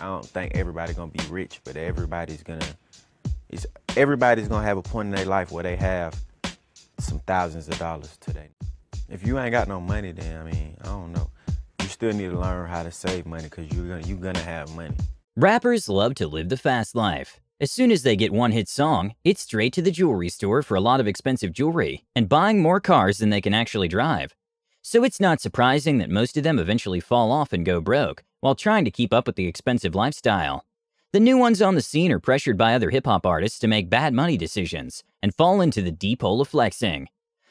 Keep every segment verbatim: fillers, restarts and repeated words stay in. I don't think everybody's gonna be rich, but everybody's gonna, it's, everybody's gonna have a point in their life where they have some thousands of dollars today. If you ain't got no money, then, I mean, I don't know. You still need to learn how to save money, because you're gonna, you're gonna have money. Rappers love to live the fast life. As soon as they get one hit song, it's straight to the jewelry store for a lot of expensive jewelry and buying more cars than they can actually drive. So it's not surprising that most of them eventually fall off and go broke while trying to keep up with the expensive lifestyle. The new ones on the scene are pressured by other hip-hop artists to make bad money decisions and fall into the deep hole of flexing.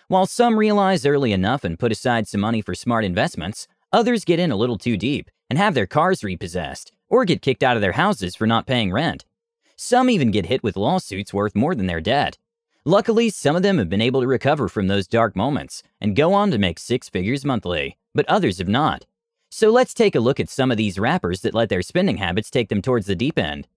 While some realize early enough and put aside some money for smart investments, others get in a little too deep and have their cars repossessed or get kicked out of their houses for not paying rent. Some even get hit with lawsuits worth more than their debt. Luckily, some of them have been able to recover from those dark moments and go on to make six figures monthly, but others have not. So let's take a look at some of these rappers that let their spending habits take them towards the deep end.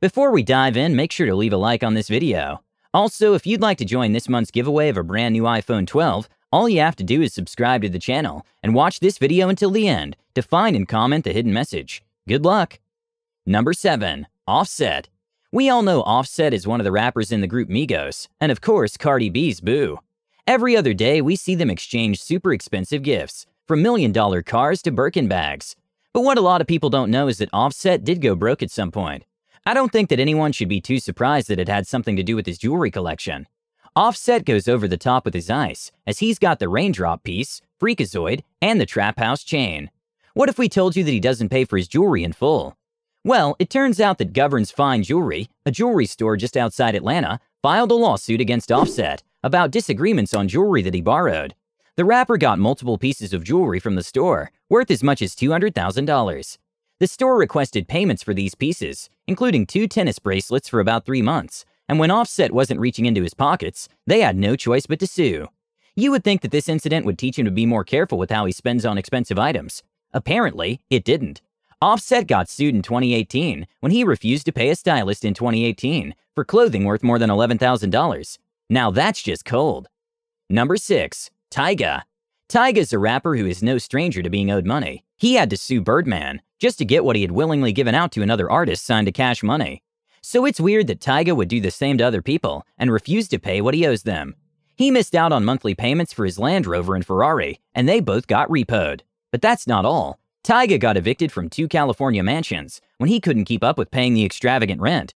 Before we dive in, make sure to leave a like on this video. Also, if you'd like to join this month's giveaway of a brand new iPhone twelve, all you have to do is subscribe to the channel and watch this video until the end to find and comment the hidden message. Good luck! Number seven. Offset. We all know Offset is one of the rappers in the group Migos, and of course Cardi B's boo. Every other day we see them exchange super expensive gifts, from million dollar cars to Birkin bags. But what a lot of people don't know is that Offset did go broke at some point. I don't think that anyone should be too surprised that it had something to do with his jewelry collection. Offset goes over the top with his ice, as he's got the raindrop piece, Freakazoid, and the Trap House chain. What if we told you that he doesn't pay for his jewelry in full? Well, it turns out that Governor's Fine Jewelry, a jewelry store just outside Atlanta, filed a lawsuit against Offset about disagreements on jewelry that he borrowed. The rapper got multiple pieces of jewelry from the store, worth as much as two hundred thousand dollars. The store requested payments for these pieces, including two tennis bracelets for about three months, and when Offset wasn't reaching into his pockets, they had no choice but to sue. You would think that this incident would teach him to be more careful with how he spends on expensive items. Apparently, it didn't. Offset got sued in twenty eighteen when he refused to pay a stylist in twenty eighteen for clothing worth more than eleven thousand dollars. Now that's just cold. Number six. Tyga. Tyga's a rapper who is no stranger to being owed money. He had to sue Birdman just to get what he had willingly given out to another artist signed to cash money. So it's weird that Tyga would do the same to other people and refuse to pay what he owes them. He missed out on monthly payments for his Land Rover and Ferrari, and they both got repoed. But that's not all. Tyga got evicted from two California mansions when he couldn't keep up with paying the extravagant rent.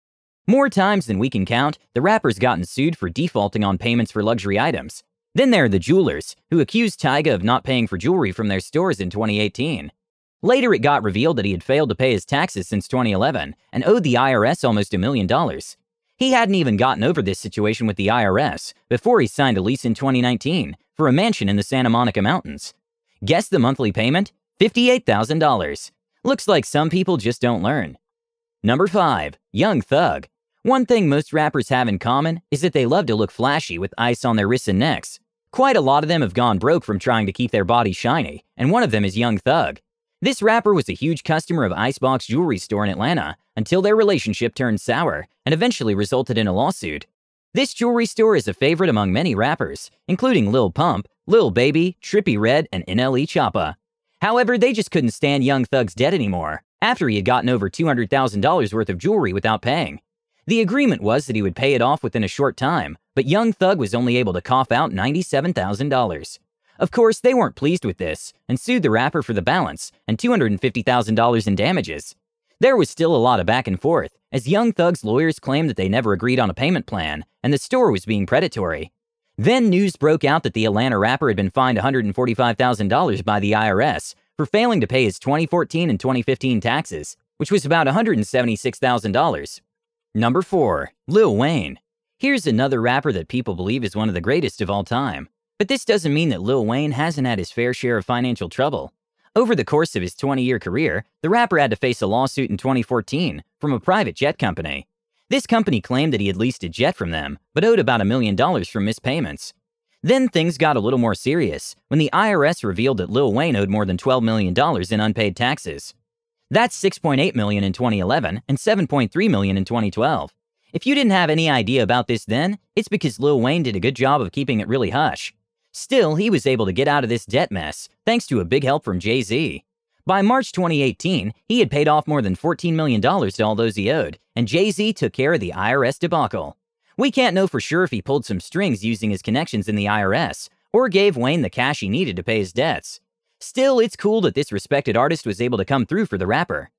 More times than we can count, the rapper's gotten sued for defaulting on payments for luxury items. Then there are the jewelers, who accused Tyga of not paying for jewelry from their stores in twenty eighteen. Later it got revealed that he had failed to pay his taxes since twenty eleven and owed the I R S almost a million dollars. He hadn't even gotten over this situation with the I R S before he signed a lease in twenty nineteen for a mansion in the Santa Monica Mountains. Guess the monthly payment? fifty-eight thousand dollars. Looks like some people just don't learn. Number five. Young Thug. One thing most rappers have in common is that they love to look flashy with ice on their wrists and necks. Quite a lot of them have gone broke from trying to keep their body shiny, and one of them is Young Thug. This rapper was a huge customer of Icebox Jewelry Store in Atlanta until their relationship turned sour and eventually resulted in a lawsuit. This jewelry store is a favorite among many rappers, including Lil Pump, Lil Baby, Trippie Redd, and N L E Choppa. However, they just couldn't stand Young Thug's debt anymore after he had gotten over two hundred thousand dollars worth of jewelry without paying. The agreement was that he would pay it off within a short time, but Young Thug was only able to cough out ninety-seven thousand dollars. Of course, they weren't pleased with this and sued the rapper for the balance and two hundred fifty thousand dollars in damages. There was still a lot of back and forth, as Young Thug's lawyers claimed that they never agreed on a payment plan and the store was being predatory. Then news broke out that the Atlanta rapper had been fined one hundred forty-five thousand dollars by the I R S for failing to pay his twenty fourteen and twenty fifteen taxes, which was about one hundred seventy-six thousand dollars. Number four. Lil Wayne. Here's another rapper that people believe is one of the greatest of all time. But this doesn't mean that Lil Wayne hasn't had his fair share of financial trouble. Over the course of his twenty-year career, the rapper had to face a lawsuit in twenty fourteen from a private jet company. This company claimed that he had leased a jet from them, but owed about a million dollars from missed payments. Then things got a little more serious when the I R S revealed that Lil Wayne owed more than twelve million dollars in unpaid taxes. That's six point eight million dollars in twenty eleven and seven point three million dollars in twenty twelve. If you didn't have any idea about this then, it's because Lil Wayne did a good job of keeping it really hush. Still, he was able to get out of this debt mess thanks to a big help from Jay-Z. By March twenty eighteen, he had paid off more than fourteen million dollars to all those he owed, and Jay-Z took care of the I R S debacle. We can't know for sure if he pulled some strings using his connections in the I R S, or gave Wayne the cash he needed to pay his debts. Still, it's cool that this respected artist was able to come through for the rapper.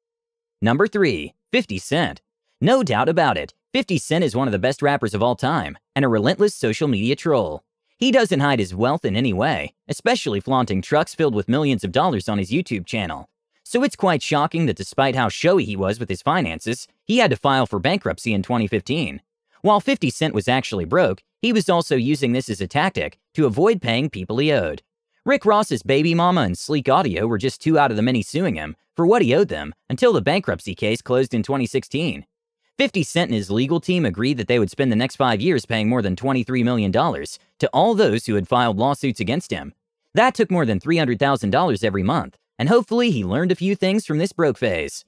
Number three. fifty cent. No doubt about it, fifty cent is one of the best rappers of all time, and a relentless social media troll. He doesn't hide his wealth in any way, especially flaunting trucks filled with millions of dollars on his YouTube channel. So it's quite shocking that despite how showy he was with his finances, he had to file for bankruptcy in twenty fifteen. While fifty cent was actually broke, he was also using this as a tactic to avoid paying people he owed. Rick Ross's baby mama and Sleek Audio were just two out of the many suing him for what he owed them until the bankruptcy case closed in twenty sixteen. fifty cent and his legal team agreed that they would spend the next five years paying more than twenty-three million dollars to all those who had filed lawsuits against him. That took more than three hundred thousand dollars every month, and hopefully he learned a few things from this broke phase.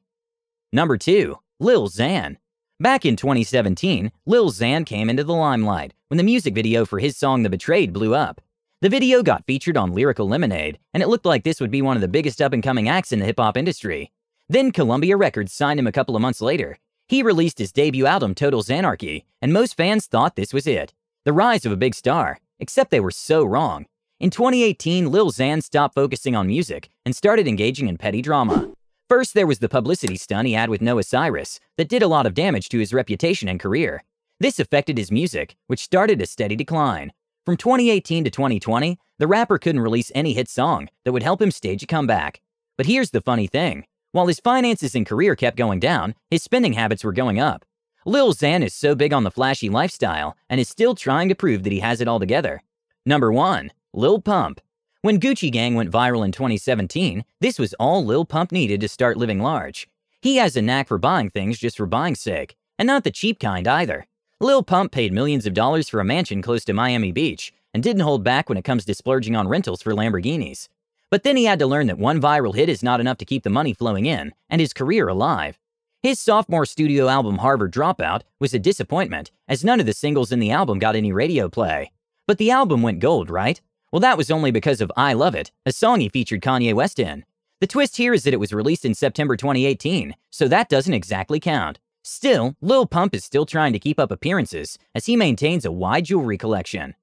Number two. Lil Xan. Back in twenty seventeen, Lil Xan came into the limelight when the music video for his song The Betrayed blew up. The video got featured on Lyrical Lemonade, and it looked like this would be one of the biggest up-and-coming acts in the hip-hop industry. Then Columbia Records signed him a couple of months later. He released his debut album Total Xanarchy, and most fans thought this was it. The rise of a big star, except they were so wrong. In twenty eighteen, Lil Xan stopped focusing on music and started engaging in petty drama. First, there was the publicity stunt he had with Noah Cyrus that did a lot of damage to his reputation and career. This affected his music, which started a steady decline. From twenty eighteen to twenty twenty, the rapper couldn't release any hit song that would help him stage a comeback. But here's the funny thing. While his finances and career kept going down, his spending habits were going up. Lil Xan is so big on the flashy lifestyle and is still trying to prove that he has it all together. Number one. Lil Pump. When Gucci Gang went viral in twenty seventeen, this was all Lil Pump needed to start living large. He has a knack for buying things just for buying's sake, and not the cheap kind either. Lil Pump paid millions of dollars for a mansion close to Miami Beach and didn't hold back when it comes to splurging on rentals for Lamborghinis. But then he had to learn that one viral hit is not enough to keep the money flowing in and his career alive. His sophomore studio album Harvard Dropout was a disappointment, as none of the singles in the album got any radio play. But the album went gold, right? Well, that was only because of I Love It, a song he featured Kanye West in. The twist here is that it was released in September twenty eighteen, so that doesn't exactly count. Still, Lil Pump is still trying to keep up appearances as he maintains a wide jewelry collection.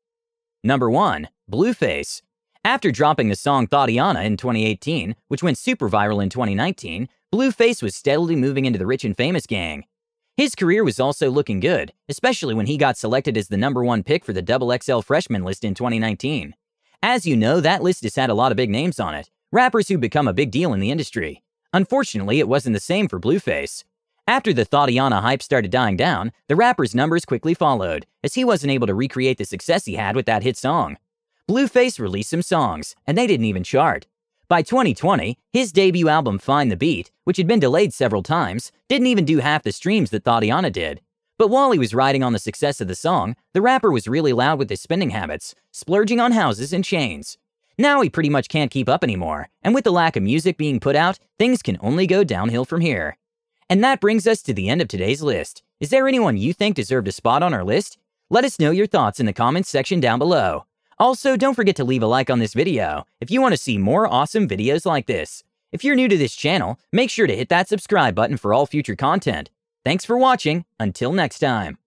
Number one. Blueface. After dropping the song Thotiana in twenty eighteen, which went super viral in twenty nineteen, Blueface was steadily moving into the rich and famous gang. His career was also looking good, especially when he got selected as the number one pick for the double X L freshman list in twenty nineteen. As you know, that list has had a lot of big names on it, rappers who become a big deal in the industry. Unfortunately, it wasn't the same for Blueface. After the Thotiana hype started dying down, the rapper's numbers quickly followed, as he wasn't able to recreate the success he had with that hit song. Blueface released some songs, and they didn't even chart. By twenty twenty, his debut album Find the Beat, which had been delayed several times, didn't even do half the streams that Thotiana did. But while he was riding on the success of the song, the rapper was really loud with his spending habits, splurging on houses and chains. Now he pretty much can't keep up anymore, and with the lack of music being put out, things can only go downhill from here. And that brings us to the end of today's list. Is there anyone you think deserved a spot on our list? Let us know your thoughts in the comments section down below. Also, don't forget to leave a like on this video if you want to see more awesome videos like this. If you're new to this channel, make sure to hit that subscribe button for all future content. Thanks for watching. Until next time.